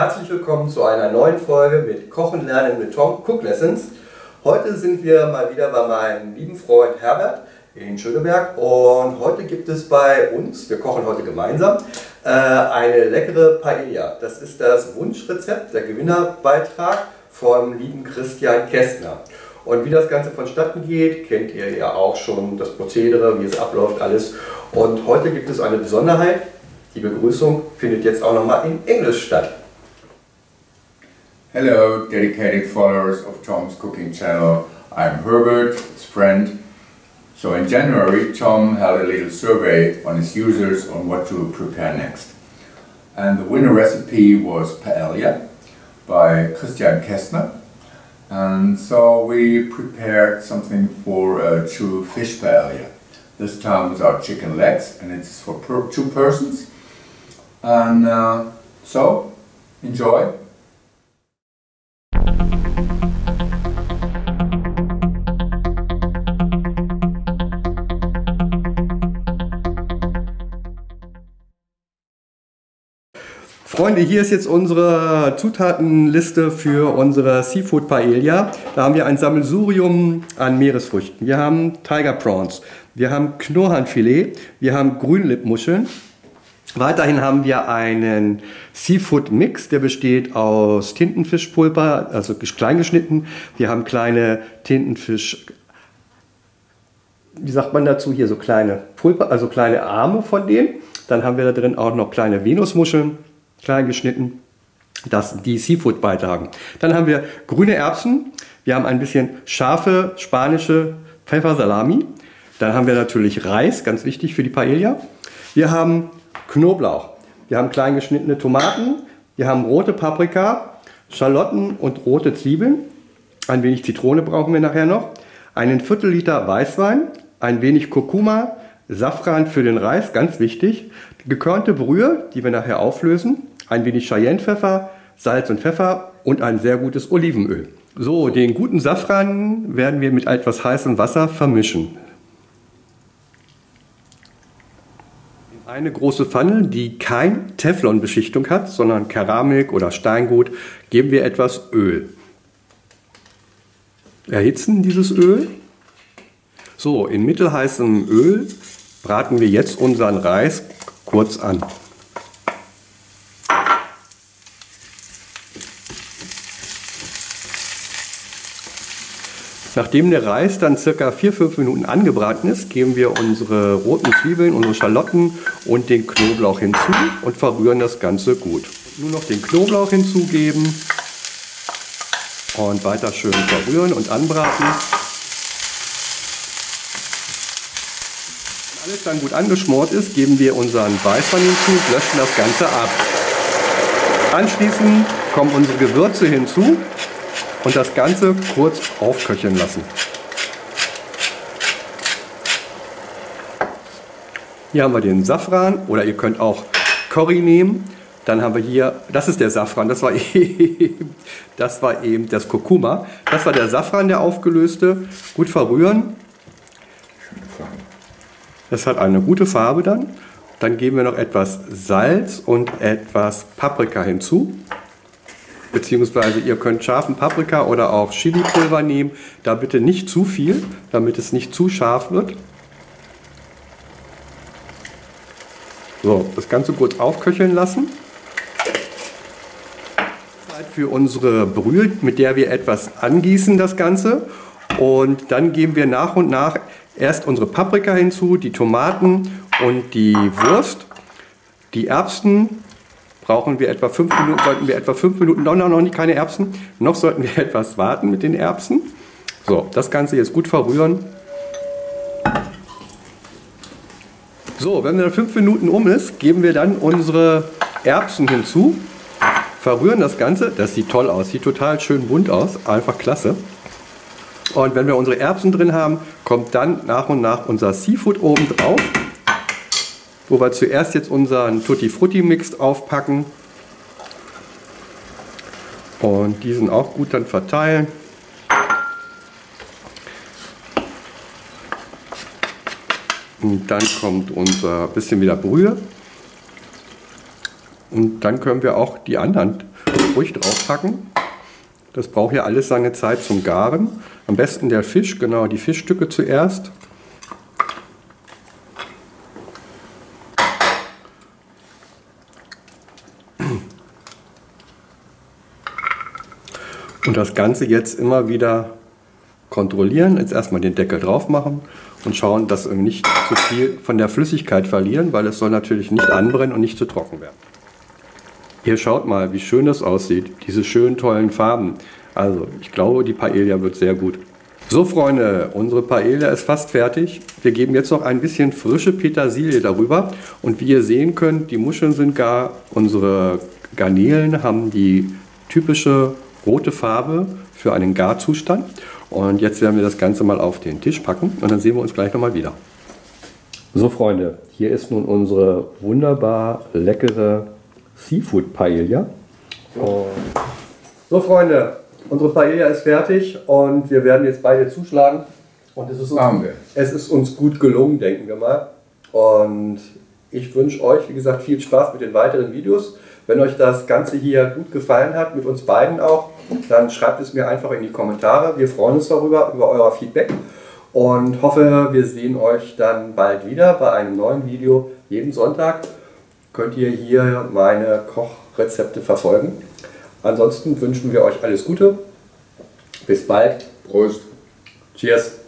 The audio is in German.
herzlich willkommen zu einer neuen Folge mit Kochen lernen mit Tom Cook Lessons. Heute sind wir mal wieder bei meinem lieben Freund Herbert in Schöneberg und heute gibt es bei uns, wir kochen heute gemeinsam, eine leckere Paella. Das ist das Wunschrezept, der Gewinnerbeitrag vom lieben Christian Kästner. Und wie das Ganze vonstatten geht, kennt ihr ja auch schon das Prozedere, wie es abläuft, alles. Und heute gibt es eine Besonderheit. Die Begrüßung findet jetzt auch nochmal in Englisch statt. Hello, dedicated followers of Tom's cooking channel. I'm Herbert, his friend. So in January, Tom held a little survey on his users on what to prepare next. And the winner recipe was paella by Christian Kästner. And so we prepared something for a true fish paella. This time with our chicken legs, and it's for two persons. And so, enjoy! Freunde, hier ist jetzt unsere Zutatenliste für unsere Seafood Paella. Da haben wir ein Sammelsurium an Meeresfrüchten. Wir haben Tiger Prawns, wir haben Knurrhahnfilet, wir haben Grünlippmuscheln. Weiterhin haben wir einen Seafood-Mix, der besteht aus Tintenfischpulper, also klein geschnitten. Wir haben kleine Tintenfisch, wie sagt man dazu, hier so kleine Pulper, also kleine Arme von denen. Dann haben wir da drin auch noch kleine Venusmuscheln, klein geschnitten, das die Seafood beitragen. Dann haben wir grüne Erbsen, wir haben ein bisschen scharfe spanische Pfeffersalami, dann haben wir natürlich Reis, ganz wichtig für die Paella. Wir haben Knoblauch, wir haben klein geschnittene Tomaten, wir haben rote Paprika, Schalotten und rote Zwiebeln. Ein wenig Zitrone brauchen wir nachher noch, einen Viertelliter Weißwein, ein wenig Kurkuma, Safran für den Reis, ganz wichtig, gekörnte Brühe, die wir nachher auflösen, ein wenig Cayennepfeffer, Salz und Pfeffer und ein sehr gutes Olivenöl. So, den guten Safran werden wir mit etwas heißem Wasser vermischen. In eine große Pfanne, die kein Teflon-Beschichtung hat, sondern Keramik oder Steingut, geben wir etwas Öl. Erhitzen dieses Öl. So, in mittelheißem Öl braten wir jetzt unseren Reis kurz an. Nachdem der Reis dann ca. 4-5 Minuten angebraten ist, geben wir unsere roten Zwiebeln, unsere Schalotten und den Knoblauch hinzu und verrühren das Ganze gut. Nur noch den Knoblauch hinzugeben und weiter schön verrühren und anbraten. Wenn alles dann gut angeschmort ist, geben wir unseren Weißwein hinzu, löschen das Ganze ab. Anschließend kommen unsere Gewürze hinzu und das Ganze kurz aufköcheln lassen. Hier haben wir den Safran, oder ihr könnt auch Curry nehmen. Dann haben wir hier, das ist der Safran, das war eben das Kurkuma. Das war der Safran, der aufgelöste. Gut verrühren. Das hat eine gute Farbe dann. Dann geben wir noch etwas Salz und etwas Paprika hinzu. Beziehungsweise ihr könnt scharfen Paprika oder auch Chilipulver nehmen. Da bitte nicht zu viel, damit es nicht zu scharf wird. So, das Ganze kurz aufköcheln lassen. Zeit für unsere Brühe, mit der wir etwas angießen das Ganze. Und dann geben wir nach und nach erst unsere Paprika hinzu, die Tomaten und die Wurst. Die Erbsen brauchen wir etwa 5 Minuten, sollten wir etwa 5 Minuten, noch keine Erbsen, noch sollten wir etwas warten mit den Erbsen. So, das Ganze jetzt gut verrühren. So, wenn dann 5 Minuten um ist, geben wir dann unsere Erbsen hinzu, verrühren das Ganze. Das sieht toll aus, sieht total schön bunt aus, einfach klasse. Und wenn wir unsere Erbsen drin haben, kommt dann nach und nach unser Seafood oben drauf, wo wir zuerst jetzt unseren Tutti-Frutti-Mix aufpacken und diesen auch gut dann verteilen. Und dann kommt unser bisschen wieder Brühe und dann können wir auch die anderen ruhig draufpacken. Das braucht ja alles seine Zeit zum Garen. Am besten der Fisch, genau, die Fischstücke zuerst. Und das Ganze jetzt immer wieder kontrollieren, jetzt erstmal den Deckel drauf machen und schauen, dass wir nicht zu viel von der Flüssigkeit verlieren, weil es soll natürlich nicht anbrennen und nicht zu trocken werden. Hier schaut mal, wie schön das aussieht, diese schönen tollen Farben. Also ich glaube, die Paella wird sehr gut. So Freunde, unsere Paella ist fast fertig. Wir geben jetzt noch ein bisschen frische Petersilie darüber und wie ihr sehen könnt, die Muscheln sind gar, unsere Garnelen haben die typische rote Farbe für einen Garzustand. Und jetzt werden wir das Ganze mal auf den Tisch packen und dann sehen wir uns gleich nochmal wieder. So Freunde, hier ist nun unsere wunderbar leckere Seafood Paella. So Freunde, unsere Paella ist fertig und wir werden jetzt beide zuschlagen. Und es ist uns gut gelungen, denken wir mal. Und ich wünsche euch, wie gesagt, viel Spaß mit den weiteren Videos. Wenn euch das Ganze hier gut gefallen hat, mit uns beiden auch, dann schreibt es mir einfach in die Kommentare. Wir freuen uns darüber, über euer Feedback und hoffe, wir sehen euch dann bald wieder bei einem neuen Video. Jeden Sonntag könnt ihr hier meine Kochrezepte verfolgen. Ansonsten wünschen wir euch alles Gute. Bis bald. Prost. Cheers.